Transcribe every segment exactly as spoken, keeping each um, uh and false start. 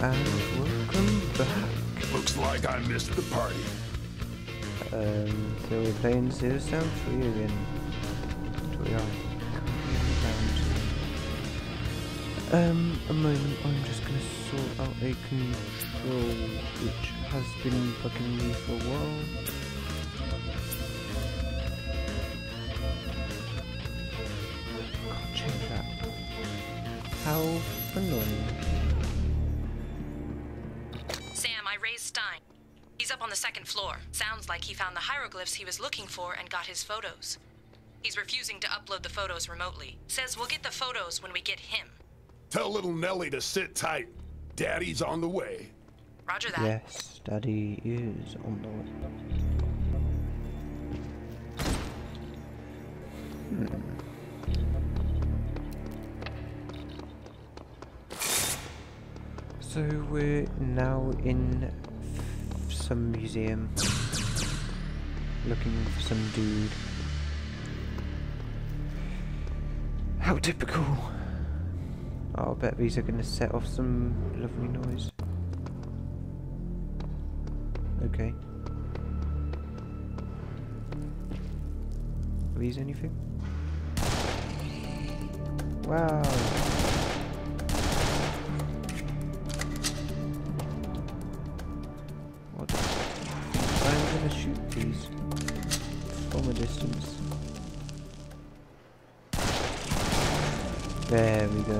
and welcome back. Looks like I missed the party. Um, so we're playing Serious Sam three again. That's what we are. Um, a moment, I'm just gonna sort out a control which has been bugging me for a while. How annoying. Sam, I raised Stein. He's up on the second floor. Sounds like he found the hieroglyphs he was looking for and got his photos. He's refusing to upload the photos remotely. Says we'll get the photos when we get him. Tell little Nelly to sit tight. Daddy's on the way. Roger that. Yes, Daddy is on the way. Hmm. So we're now in some museum, looking for some dude. How typical! I'll bet these are going to set off some lovely noise. Okay. Are these anything? Wow! Shoot these from a distance. There we go.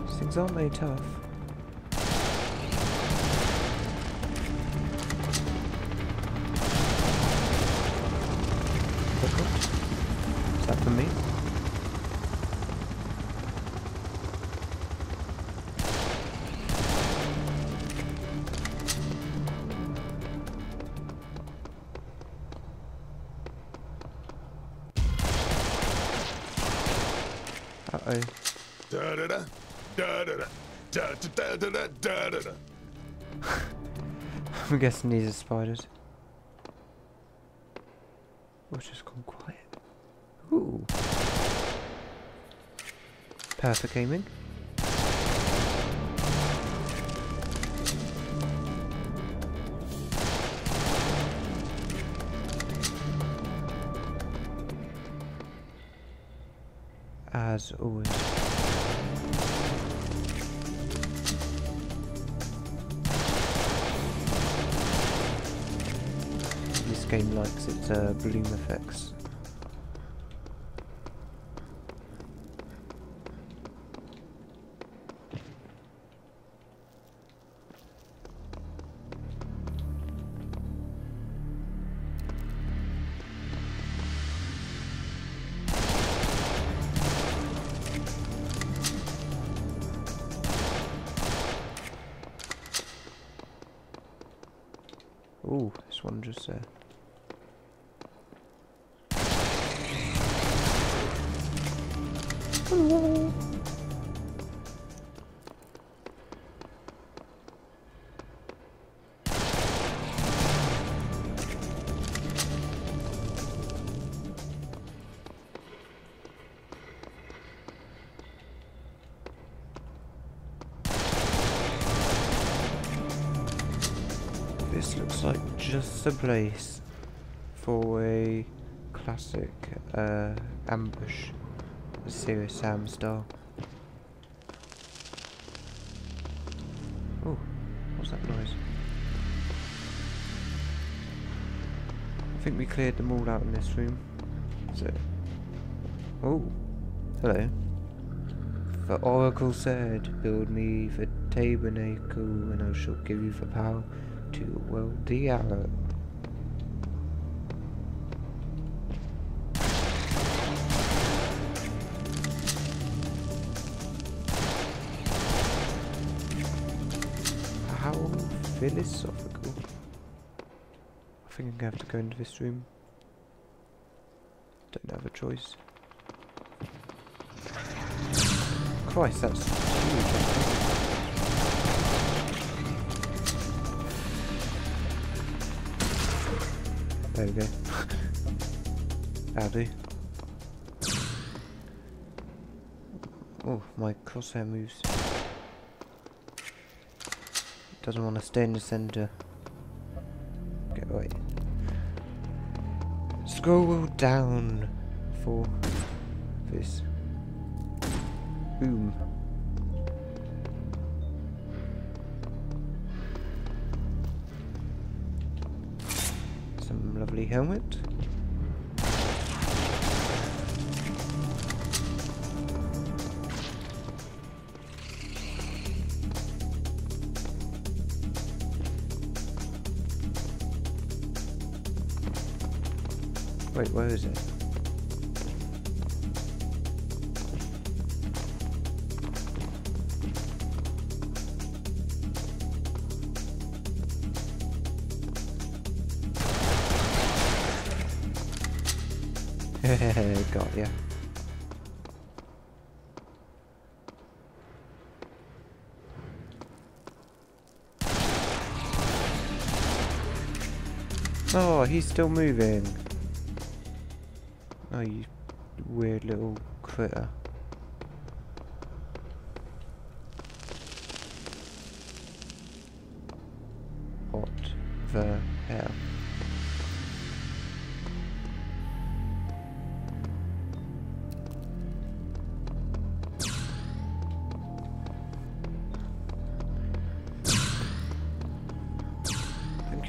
These things aren't very tough. That for me. Uh oh. Da da da da da da da da da da da. I'm guessing these are spiders. We'll just gone quiet. Ooh. Perfect aiming. As always. This game likes its uh, bloom effects. Ooh, this one just there. Hello. This looks like just the place for a classic uh, ambush, Serious Sam style. Oh, what's that noise? I think we cleared them all out in this room. So, oh, hello. The Oracle said, "Build me the tabernacle, and I shall give you the power to wield the arrow." How philosophical. I think I'm gonna have to go into this room. Don't have a choice. Christ, that's huge. you go. Howdy. Oh, my crosshair moves. Doesn't want to stay in the center. Okay, wait. Scroll down for this. Boom. Some lovely helmet. Wait, where is it? Got ya. Oh, he's still moving. Oh, you weird little critter. What the hell? Thank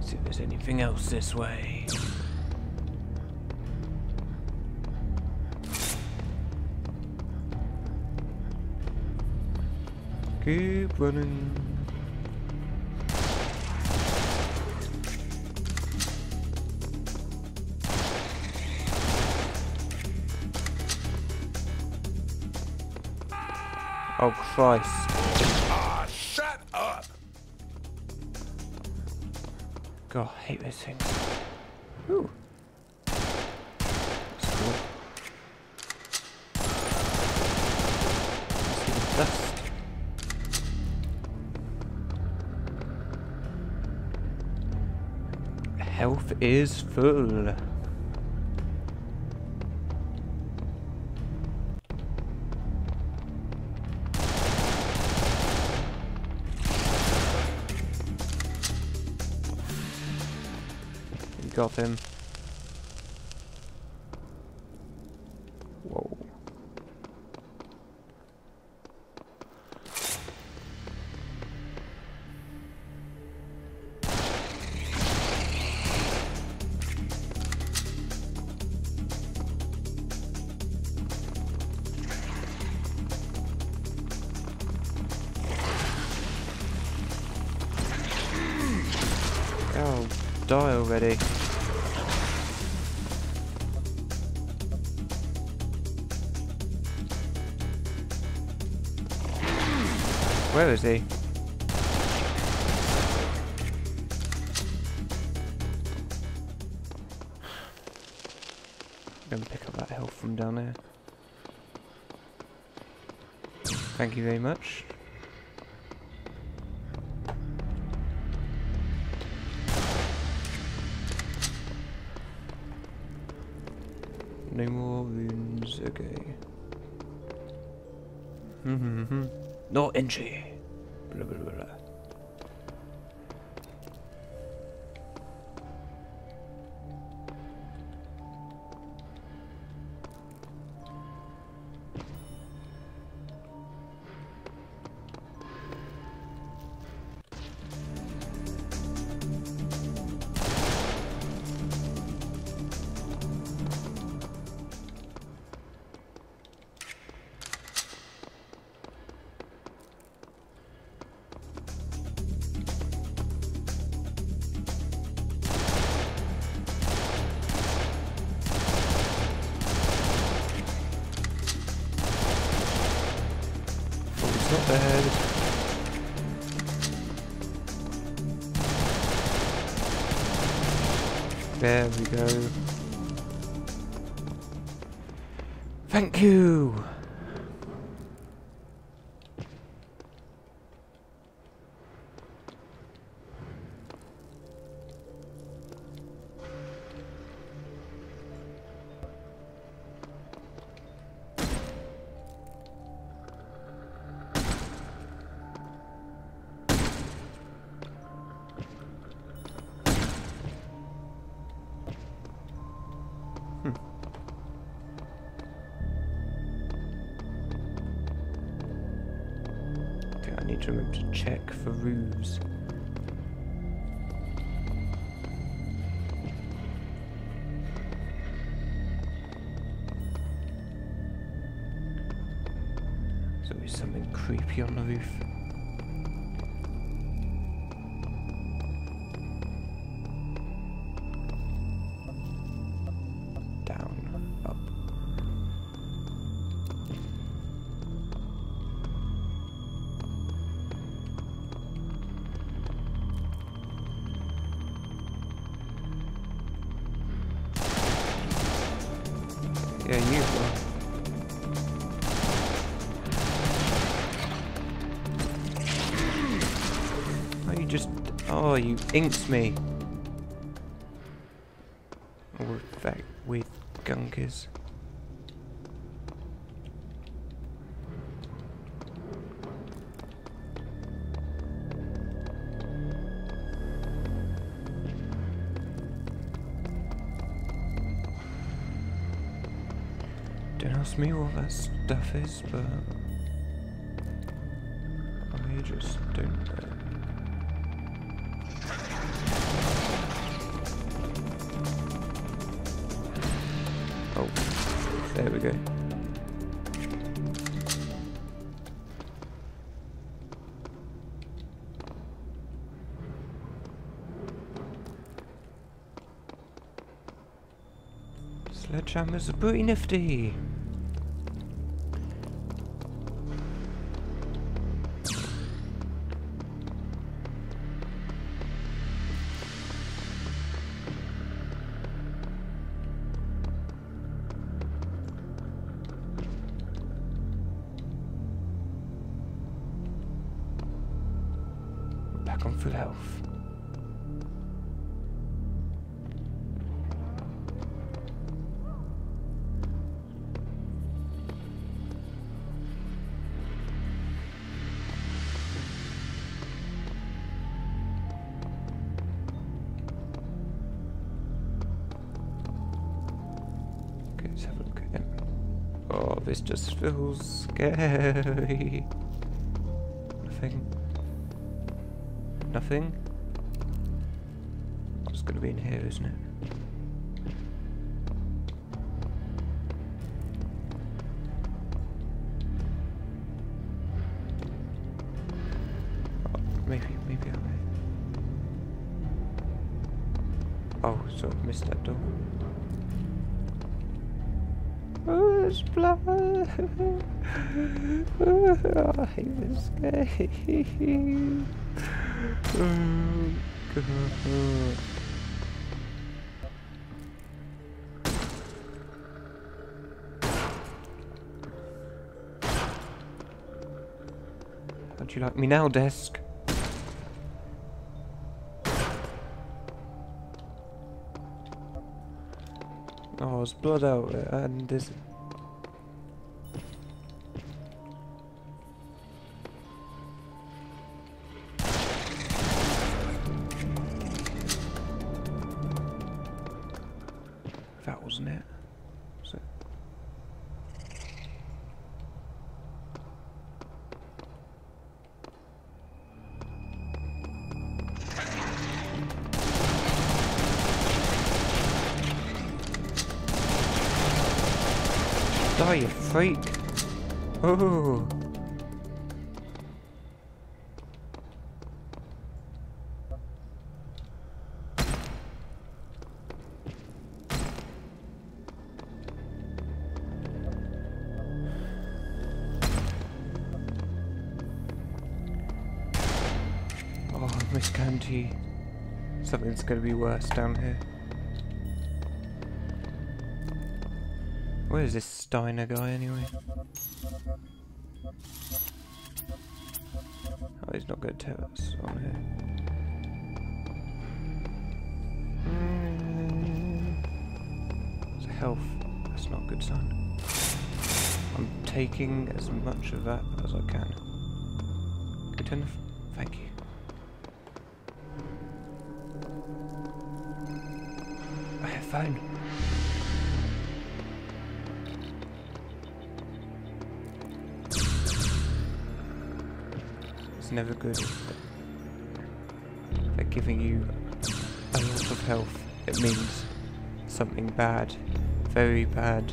See if there's anything else this way. Keep running. Oh Christ. God, I hate this thing. Ooh. That's cool. Let's see the dust. Health is full. Got him. Whoa. Oh, die already. Where is he? I'm gonna pick up that health from down there. Thank you very much. No more wounds, okay. Mm hmm. No entry. Blah, blah, blah. It's not bad. There we go. Thank you! You inked me. Or that weird gunk is. Don't ask me what that stuff is, but I just don't know. There we go. Sledgehammers are pretty nifty. This just feels scary. Nothing. Nothing. It's gonna be in here, isn't it? Oh, maybe, maybe I'm here. Oh, so I missed that door. Blood. Oh, I hate this game. Oh, God. How'd you like me now, desk? Oh, there's blood out there, and there's. Freak. Oh. Promise, Candy. Something's going to be worse down here. Where is this Steiner guy anyway? Oh, he's not going to tell us on here. Health, that's not a good sign. I'm taking as much of that as I can. Good enough? Thank you. I have phone. It's never good. They're giving you a lot of health. It means something bad. Very bad.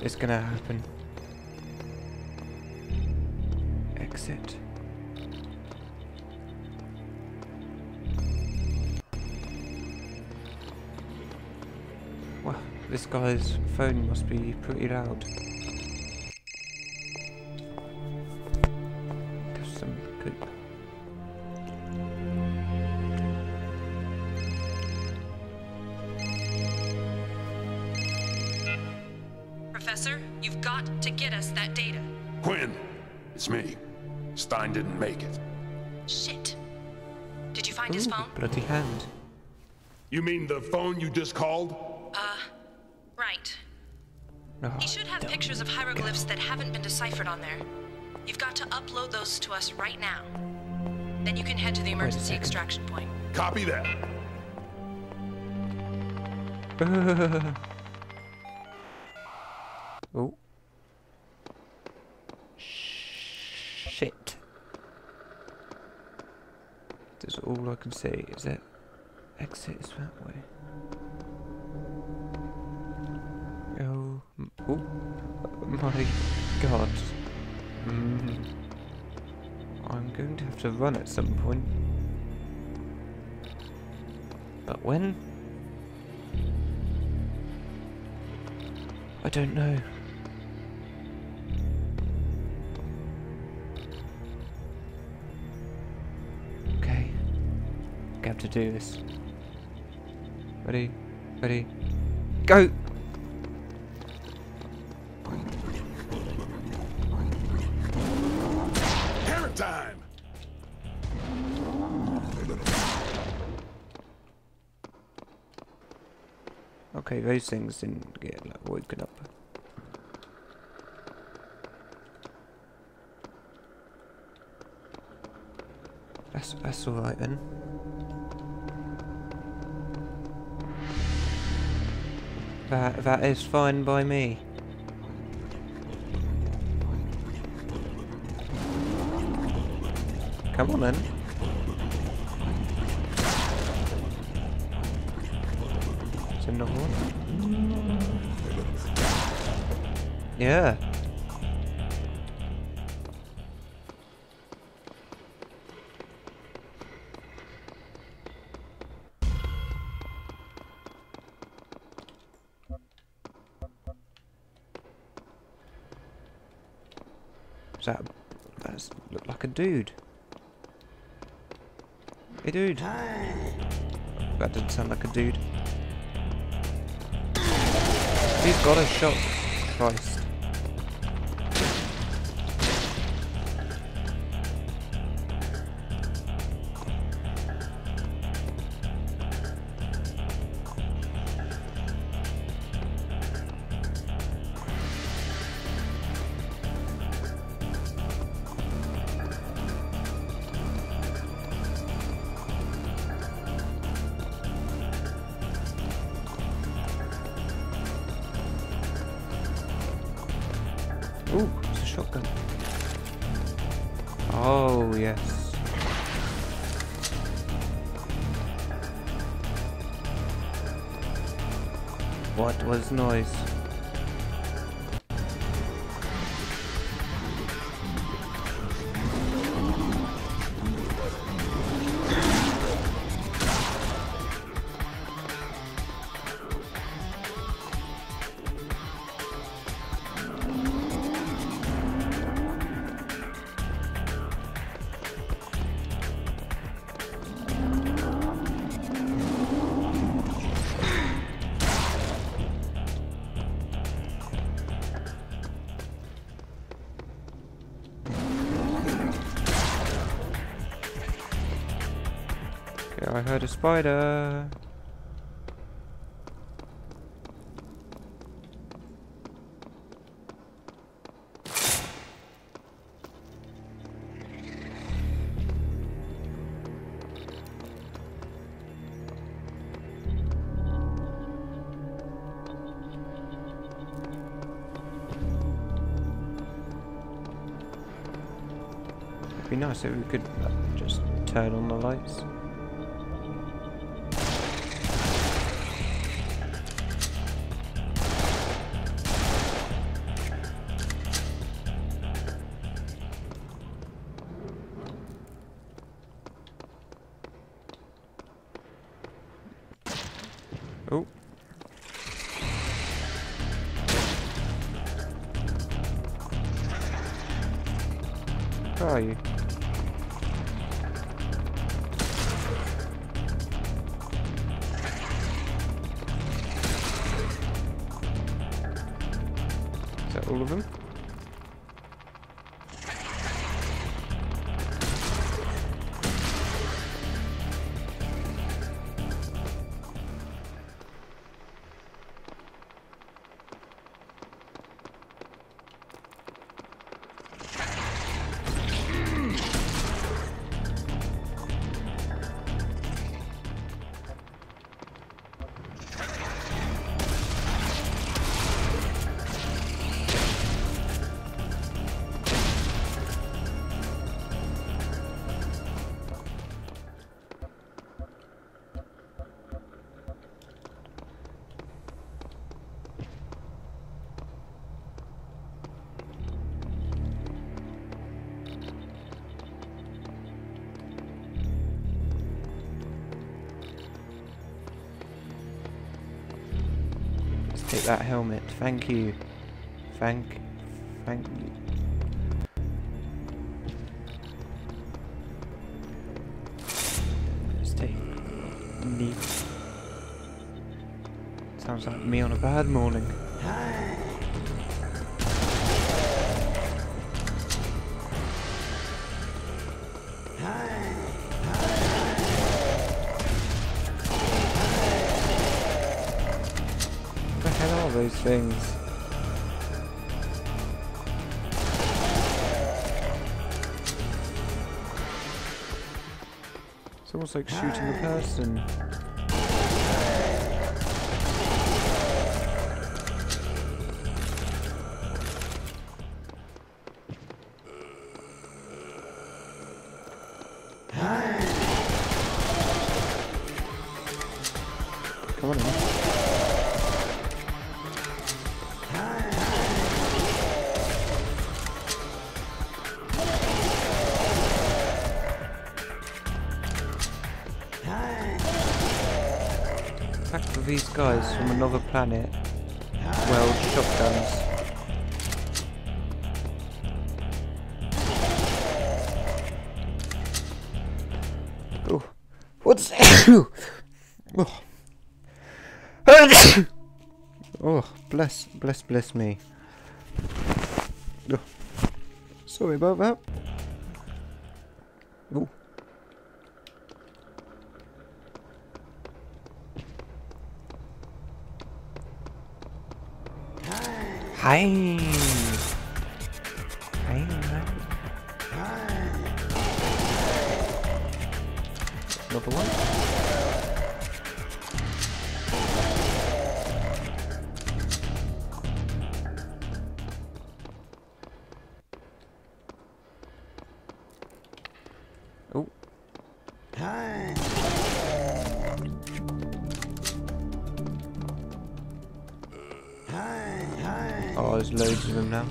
It's gonna happen. Exit. Well, this guy's phone must be pretty loud. Give some good. Professor, you've got to get us that data. Quinn, it's me. Stein didn't make it. Shit. Did you find Ooh, his phone? Bloody hand. You mean the phone you just called? Uh, right. Oh, he should have pictures of hieroglyphs God. that haven't been deciphered on there. You've got to upload those to us right now. Then you can head to the emergency extraction point. Copy that. Oh. Shit. That's all I can see, is that exit is that way. Oh, oh my god. Mm. I'm going to have to run at some point. But when? I don't know. Have to do this. Ready, ready, go! Parent time! Okay, those things didn't get like, woken up. That's, that's alright then. That, that is fine by me. Come on then. It's in the horn. Yeah. That that's looked like a dude. Hey dude. That didn't sound like a dude. He's got a shot. Christ. Ooh, it's a shotgun. Oh, yes. What was noise? Yeah, I heard a spider. Be nice if we could just turn on the lights. Oh. Where are you? All of them. Take that helmet. Thank you. Thank, thank you. Let's take neat. Sounds like me on a bad morning. Those things. It's almost like shooting a person. Come on now. These guys from another planet weld shotguns. Oh, what's that? Oh. Oh, bless, bless, bless me. Oh. Sorry about that. Oh. Hi. Hi. Another one. Oh. Hi. Oh, there's loads of them now.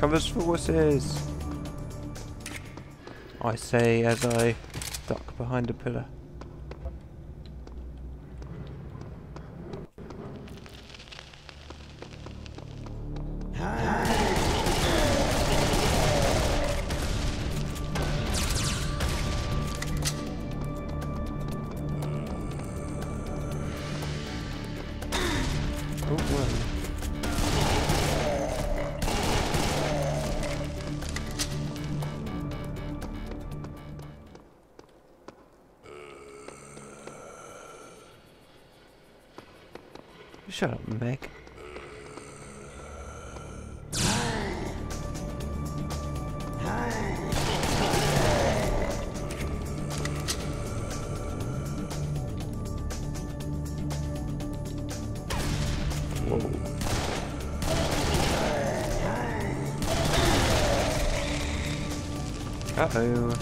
Covers for wusses, I say as I duck behind a pillar. Shut up, Mick. Whoa. Uh-oh.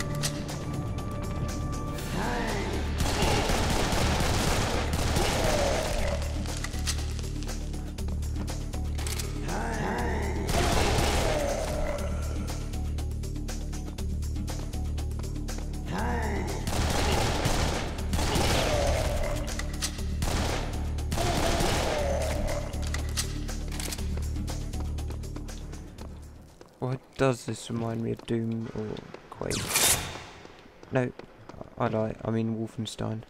Does this remind me of Doom or Quake? No, I lie, I mean Wolfenstein.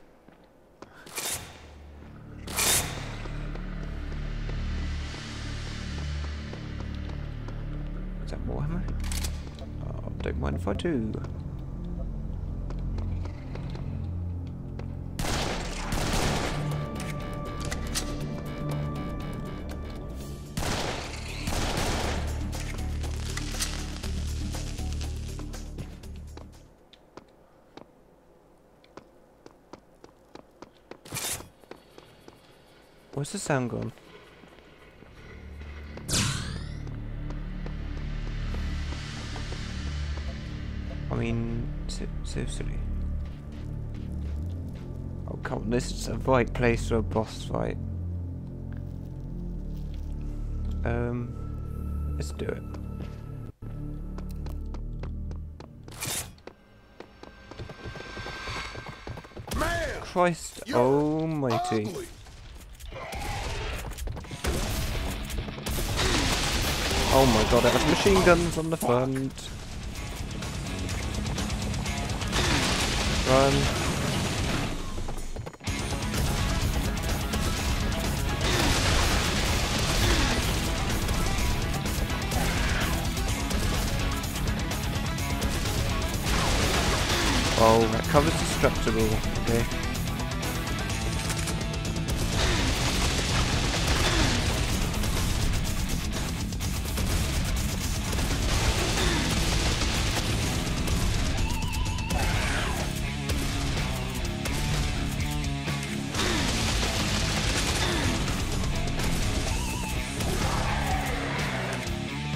Is that more ammo? Oh, don't mind if I do. Where's the sound gone? I mean, seriously. Oh come on, this is the right place for a boss fight. Um, let's do it. Man, Christ almighty. Ugly. Oh my god, it has machine guns on the front. Run. Oh, that cover's destructible, okay.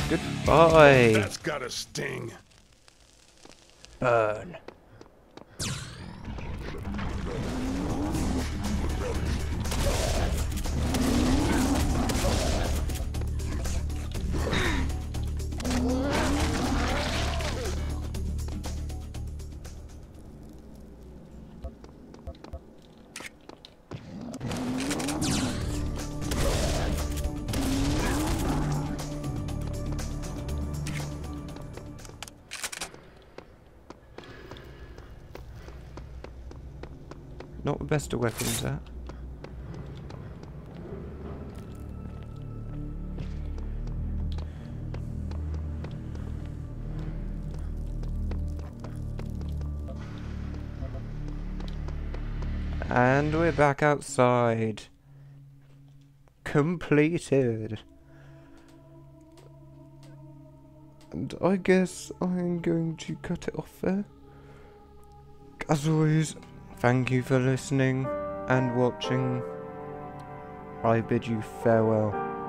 Goodbye. That's got a sting. Burn. Not the best of weapons, that. And we're back outside. Completed. And I guess I'm going to cut it off there. As always, thank you for listening and watching. I bid you farewell.